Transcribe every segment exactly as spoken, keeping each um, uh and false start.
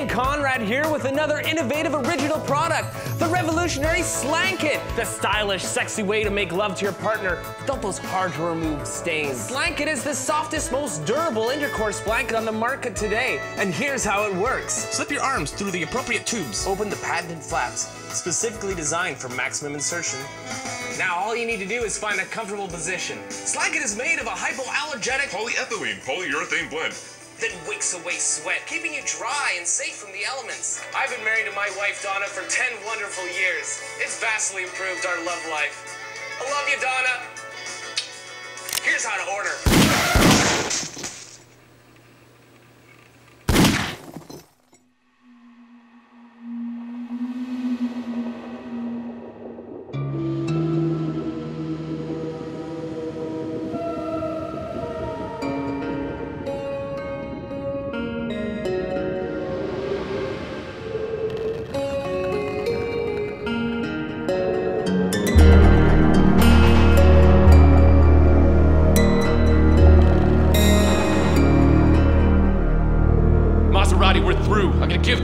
Kent Conrad here with another innovative original product, the revolutionary Slanket. The stylish, sexy way to make love to your partner without those hard-to-remove stains. Slanket is the softest, most durable intercourse blanket on the market today, and here's how it works. Slip your arms through the appropriate tubes. Open the patented flaps, specifically designed for maximum insertion. Now all you need to do is find a comfortable position. Slanket is made of a hypoallergenic polyethylene polyurethane blend that wicks away sweat, keeping you dry and safe from the elements. I've been married to my wife, Donna, for ten wonderful years. It's vastly improved our love life. I love you, Donna. Here's how to order.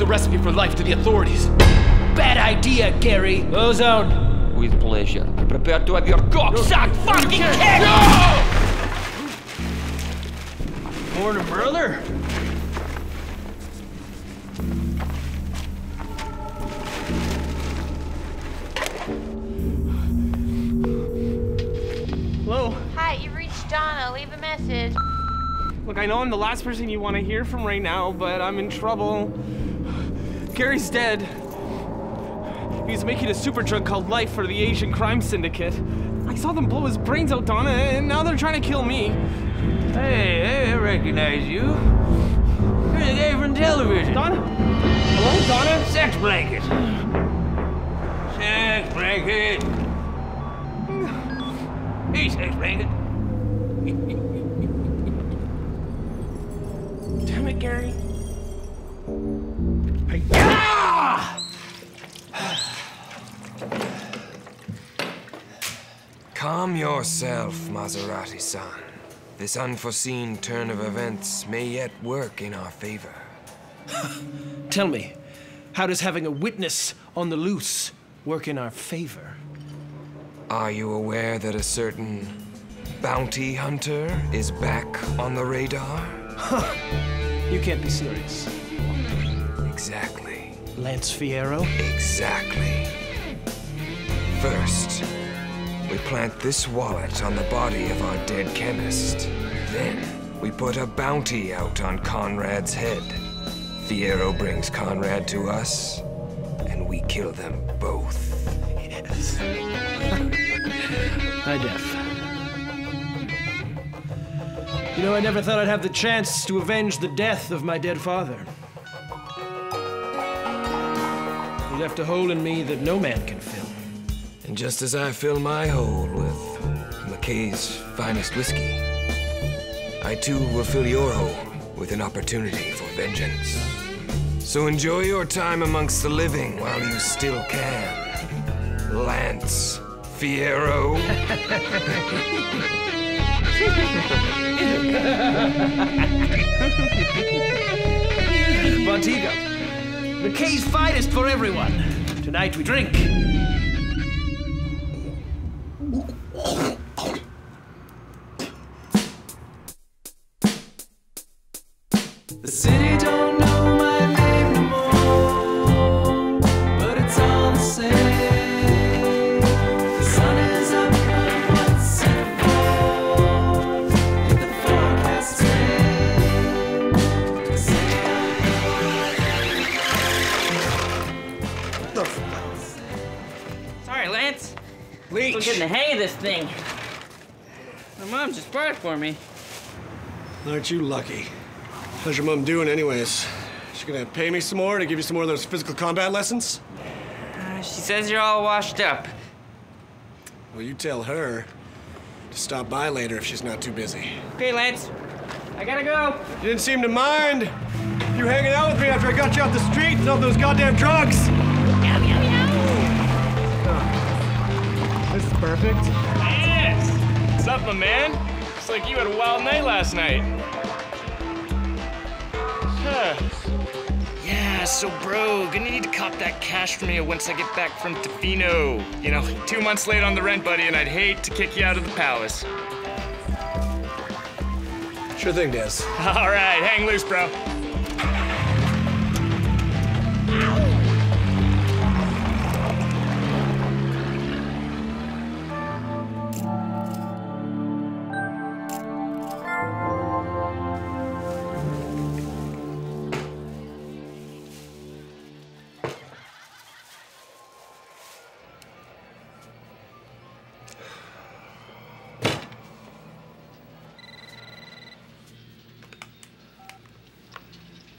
Recipe for life to the authorities. Bad idea, Gary. Ozone. With pleasure. Prepare to have your cock sucked. No. Fucking kick! No! Morning, brother. Hello. Hi, you've reached Donna. Leave a message. Look, I know I'm the last person you want to hear from right now, but I'm in trouble. Gary's dead. He's making a super drug called Life for the Asian Crime Syndicate. I saw them blow his brains out, Donna, and now they're trying to kill me. Hey, I recognize you. You're the guy from television. Donna? Hello, Donna? Sex blanket. Sex blanket. Hey, sex blanket. Damn it, Gary. Yeah! Calm yourself, Maserati-san. This unforeseen turn of events may yet work in our favor. Tell me, how does having a witness on the loose work in our favor? Are you aware that a certain bounty hunter is back on the radar? You can't be serious. Exactly. Lance Fiero? Exactly. First, we plant this wallet on the body of our dead chemist. Then, we put a bounty out on Conrad's head. Fiero brings Conrad to us, and we kill them both. Yes. High Def. You know, I never thought I'd have the chance to avenge the death of my dead father. Left a hole in me that no man can fill. And just as I fill my hole with McKay's Finest whiskey, I too will fill your hole with an opportunity for vengeance. So enjoy your time amongst the living while you still can. Lance Fiero. Bontigo. McKay's Finest for everyone. Tonight we drink. The city don't know my name no more, but it's all the same. The sun is up, but what's it for? If the forecast rains. Sorry, Lance. Leech. We're getting the hang of this thing. My mom just bought it for me. Aren't you lucky? How's your mom doing anyways? She gonna pay me some more to give you some more of those physical combat lessons? Uh, she says you're all washed up. Well, you tell her to stop by later if she's not too busy. Okay, Lance. I gotta go. You didn't seem to mind you hanging out with me after I got you off the street and all those goddamn drugs. This is perfect. Yes! What's up, my man? Looks like you had a wild night last night. Huh. Yeah, so bro, gonna need to cop that cash from you once I get back from Tofino. You know, two months late on the rent, buddy, and I'd hate to kick you out of the palace. Sure thing, Daz. All right, hang loose, bro.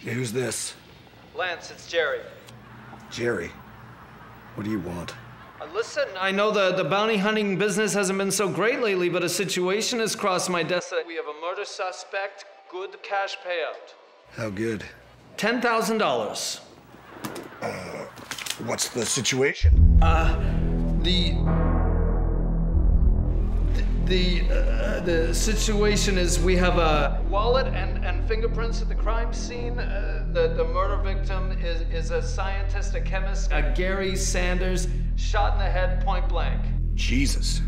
Who's this? Lance, it's Jerry. Jerry? What do you want? Uh, listen, I know the, the bounty hunting business hasn't been so great lately, but a situation has crossed my desk that we have a murder suspect, good cash payout. How good? ten thousand dollars. Uh, what's the situation? Uh, the... The, uh, the situation is we have a wallet and, and fingerprints at the crime scene. Uh, the, the murder victim is, is a scientist, a chemist, a Gary Sanders, shot in the head, point blank. Jesus.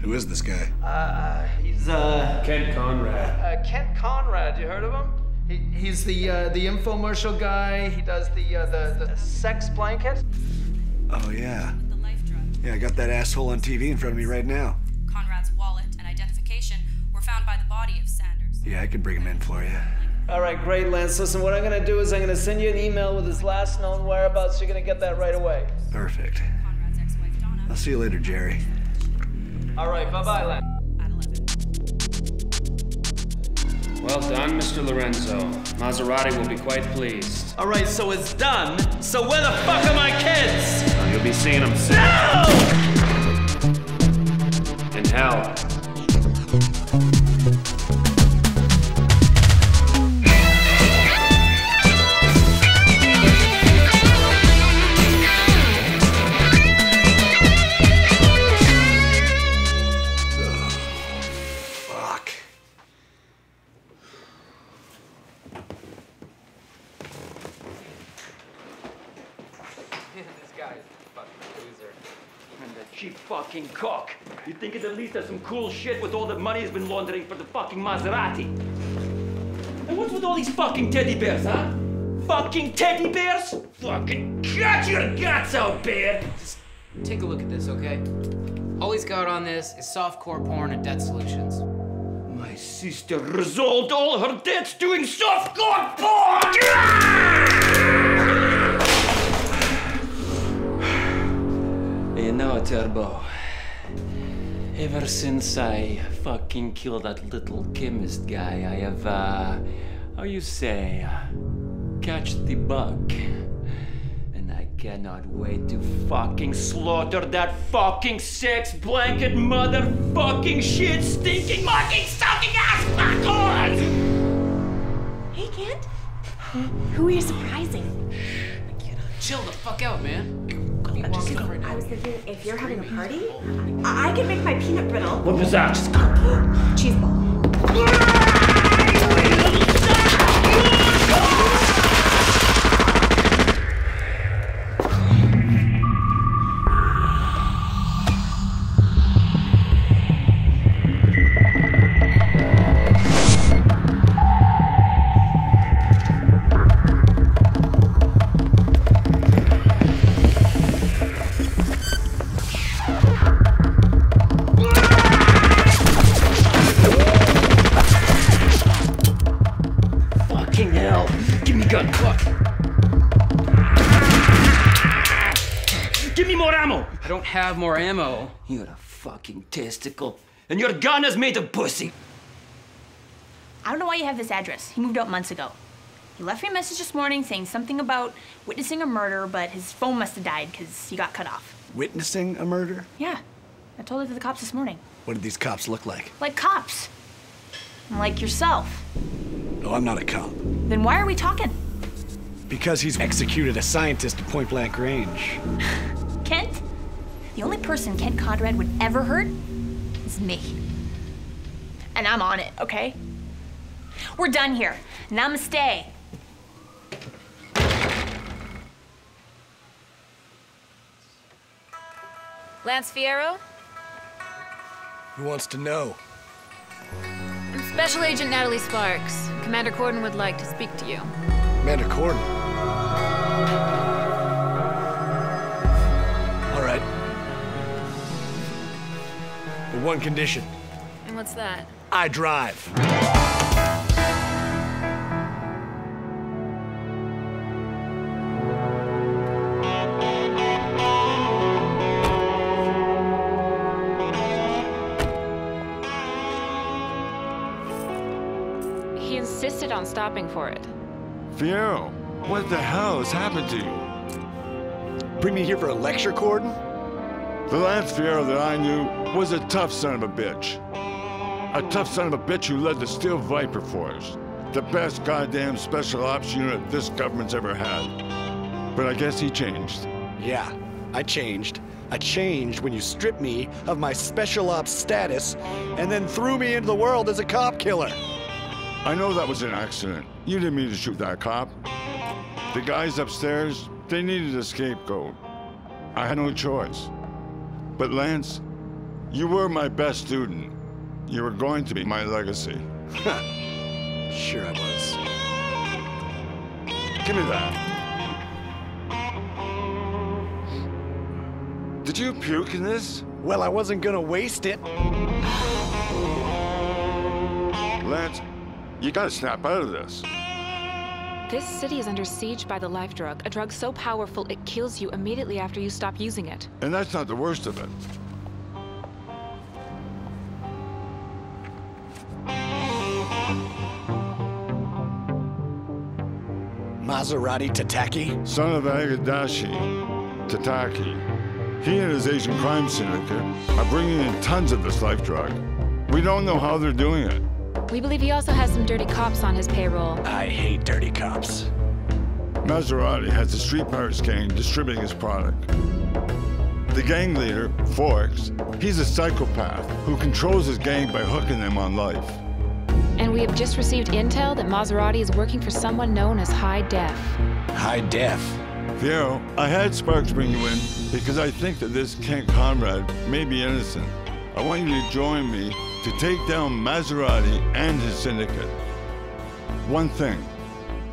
Who is this guy? Uh, he's, uh... Kent Conrad. Uh, Kent Conrad, you heard of him? He, he's the, uh, the infomercial guy. He does the, uh, the, the sex blanket. Oh, yeah. Yeah, I got that asshole on T V in front of me right now. Conrad's wallet and identification were found by the body of Sanders. Yeah, I could bring him in for you. All right, great, Lance. Listen, what I'm going to do is I'm going to send you an email with his last known whereabouts. You're going to get that right away. Perfect. Conrad's ex-wife, Donna. I'll see you later, Jerry. All right, bye-bye, Lance. Well done, Mister Lorenzo. Maserati will be quite pleased. All right, so it's done. So where the fuck are my kids? Well, you'll be seeing them soon. No! Now. Cock. You think it's at least there's some cool shit with all the money he's been laundering for the fucking Maserati. And what's with all these fucking teddy bears, huh? Fucking teddy bears? Fucking cut your guts out, bear! Just take a look at this, okay? All he's got on this is softcore porn and debt solutions. My sister resolved all her debts doing softcore porn! You know, Turbo. Ever since I fucking killed that little chemist guy, I have, uh, how you say, catch the bug. And I cannot wait to fucking slaughter that fucking sex blanket motherfucking shit stinking mocking sucking ass fuckhorn! Hey, Kent. Huh? Who are you surprising? Shh, I cannot. Chill the fuck out, man. I, just, you know, I was thinking, if you're having a party, I, I can make my peanut brittle. What was that? Cheese ball. Have more ammo. You're a fucking testicle, and your gun is made of pussy. I don't know why you have this address. He moved out months ago. He left me a message this morning saying something about witnessing a murder, but his phone must have died because he got cut off. Witnessing a murder? Yeah. I told it to the cops this morning. What did these cops look like? Like cops. Like yourself. No, I'm not a cop. Then why are we talking? Because he's executed a scientist at point blank range. Kent? The only person Kent Conrad would ever hurt is me. And I'm on it, okay? We're done here. Namaste. Lance Fiero? Who wants to know? I'm Special Agent Natalie Sparks. Commander Gordon would like to speak to you. Commander Gordon? All right. But one condition. And what's that? I drive. On stopping for it. Fiero, what the hell has happened to you? Bring me here for a lecture, Gordon? The Lance Fiero that I knew was a tough son of a bitch. A tough son of a bitch who led the Steel Viper Force, the best goddamn special ops unit this government's ever had. But I guess he changed. Yeah, I changed. I changed when you stripped me of my special ops status and then threw me into the world as a cop killer. I know that was an accident. You didn't mean to shoot that cop. The guys upstairs, they needed a scapegoat. I had no choice. But Lance, you were my best student. You were going to be my legacy. Sure I was. Give me that. Did you puke in this? Well, I wasn't gonna waste it. Lance, you gotta snap out of this. This city is under siege by the life drug, a drug so powerful it kills you immediately after you stop using it. And that's not the worst of it. Maserati Tataki? Son of Agadashi Tataki. He and his Asian crime syndicate are bringing in tons of this life drug. We don't know how they're doing it. We believe he also has some dirty cops on his payroll. I hate dirty cops. Maserati has the Street Pirates gang distributing his product. The gang leader, Forks, he's a psychopath who controls his gang by hooking them on life. And we have just received intel that Maserati is working for someone known as High Def. High Def? Fiero, I had Sparks bring you in because I think that this Kent Conrad may be innocent. I want you to join me to take down Maserati and his syndicate. One thing,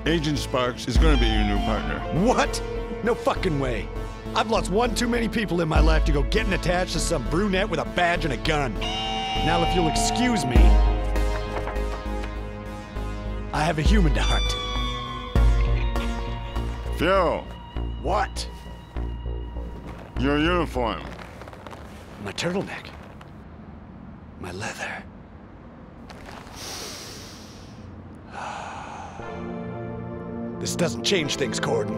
Agent Sparks is gonna be your new partner. What? No fucking way. I've lost one too many people in my life to go getting attached to some brunette with a badge and a gun. Now if you'll excuse me, I have a human to hunt. Fiero. What? Your uniform. My turtleneck. My leather. This doesn't change things, Gordon.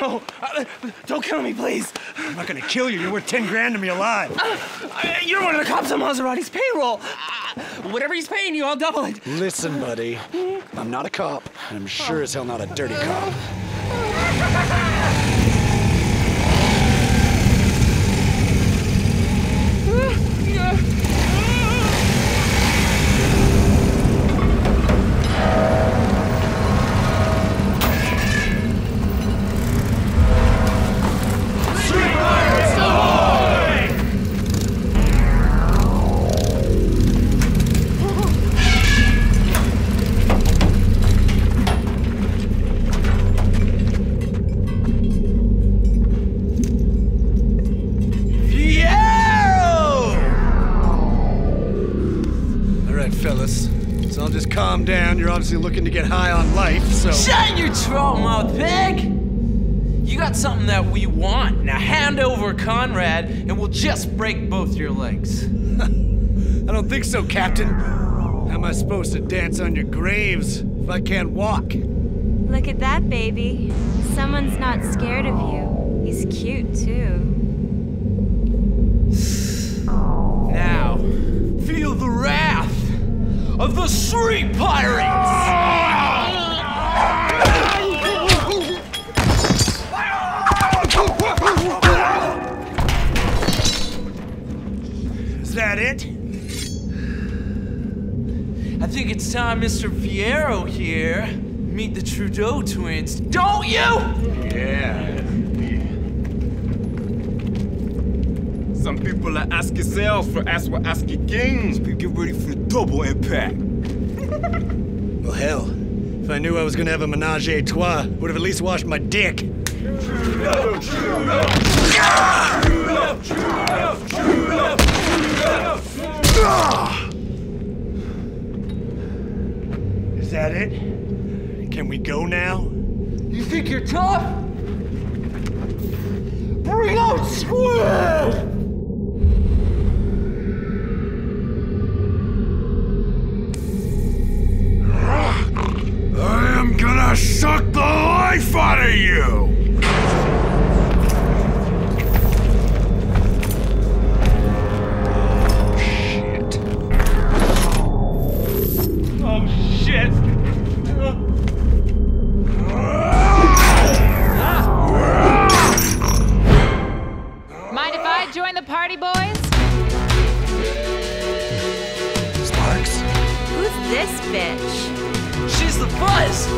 No, uh, don't kill me, please. I'm not gonna kill you. You're worth ten grand to me alive. Uh, you're one of the cops on Maserati's payroll. Uh, whatever he's paying you, I'll double it. Listen, buddy, I'm not a cop, and I'm sure as hell not a dirty cop. Obviously looking to get high on life, so... Shut your troll mouth, pig! You got something that we want. Now hand over Conrad, and we'll just break both your legs. I don't think so, Captain. How am I supposed to dance on your graves if I can't walk? Look at that, baby. Someone's not scared of you. He's cute, too. Now, feel the wrath of the Street Pirates! Is that it? I think it's time Mister Fiero here meet the Trudeau twins, don't you? Yeah. Some people are ASCII cells for as we're ASCII kings. We get ready for the double impact. Well, hell, if I knew I was gonna have a menage a trois, would have at least washed my dick. Trudeau, Trudeau, Trudeau, Trudeau, Trudeau, Trudeau. Is that it? Can we go now? You think you're tough? Bring out Squid! I suck the life out of you! Oh, shit. Oh, shit! Mind if I join the party, boys? Sparks? Who's this bitch? She's the buzz!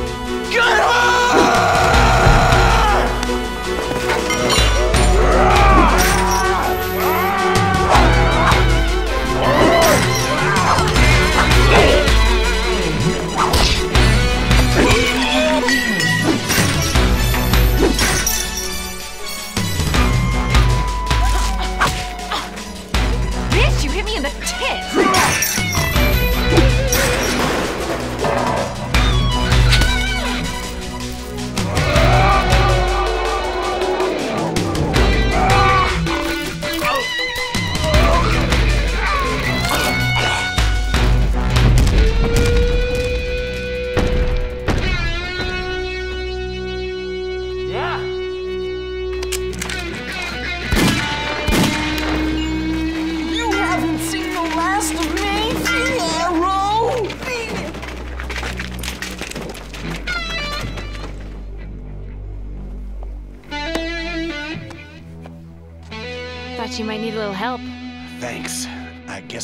Get Bitch, you hit me in the tits!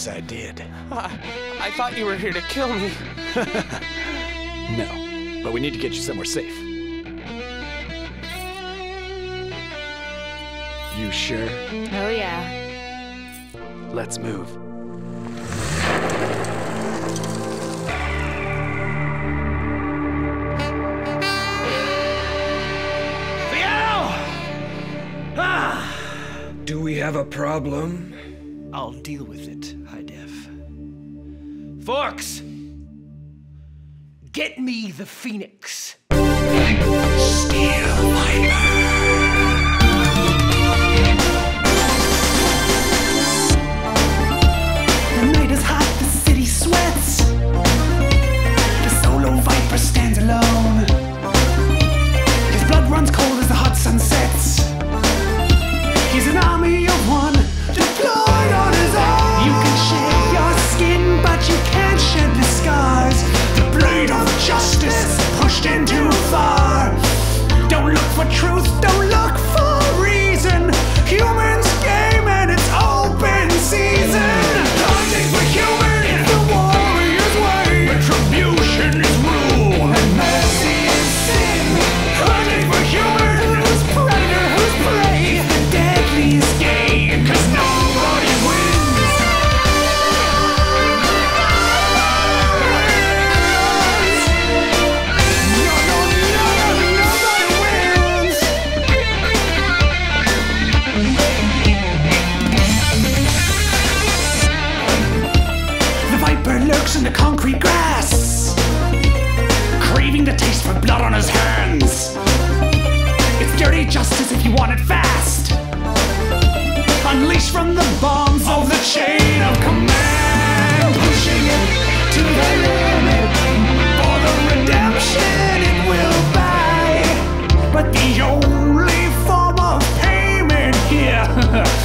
I did. Uh, I thought you were here to kill me. No, but we need to get you somewhere safe. You sure? Oh, yeah. Let's move. Fiero! Ah! Do we have a problem? I'll deal with it, High Def. Forks! Get me the Phoenix! Steel Viper! The night is hot, the city sweats. The solo Viper stands alone. His blood runs Get justice if you want it fast. Unleash from the bombs of the chain of command. Pushing it to the limit for the redemption it will buy. But the only form of payment here